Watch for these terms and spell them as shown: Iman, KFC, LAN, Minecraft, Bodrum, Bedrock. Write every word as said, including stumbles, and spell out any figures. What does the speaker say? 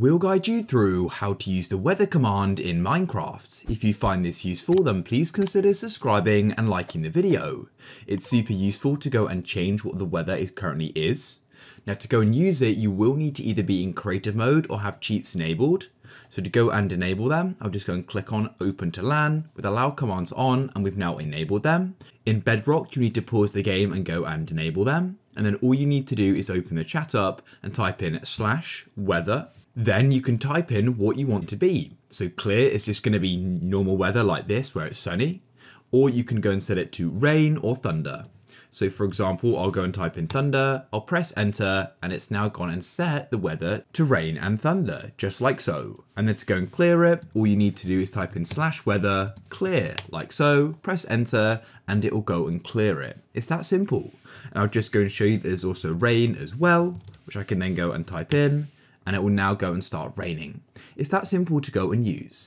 We'll guide you through how to use the weather command in Minecraft. If you find this useful, then please consider subscribing and liking the video. It's super useful to go and change what the weather is currently is. Now, to go and use it, you will need to either be in creative mode or have cheats enabled. So to go and enable them, I'll just go and click on open to LAN with allow commands on, and we've now enabled them. In Bedrock, you need to pause the game and go and enable them. And then all you need to do is open the chat up and type in slash weather. Then you can type in what you want to be. So clear is just going to be normal weather like this where it's sunny, or you can go and set it to rain or thunder. So for example, I'll go and type in thunder, I'll press enter, and it's now gone and set the weather to rain and thunder, just like so. And then to go and clear it, all you need to do is type in slash weather, clear, like so, press enter, and it will go and clear it. It's that simple. And I'll just go and show you there's also rain as well, which I can then go and type in. And it will now go and start raining. It's that simple to go and use.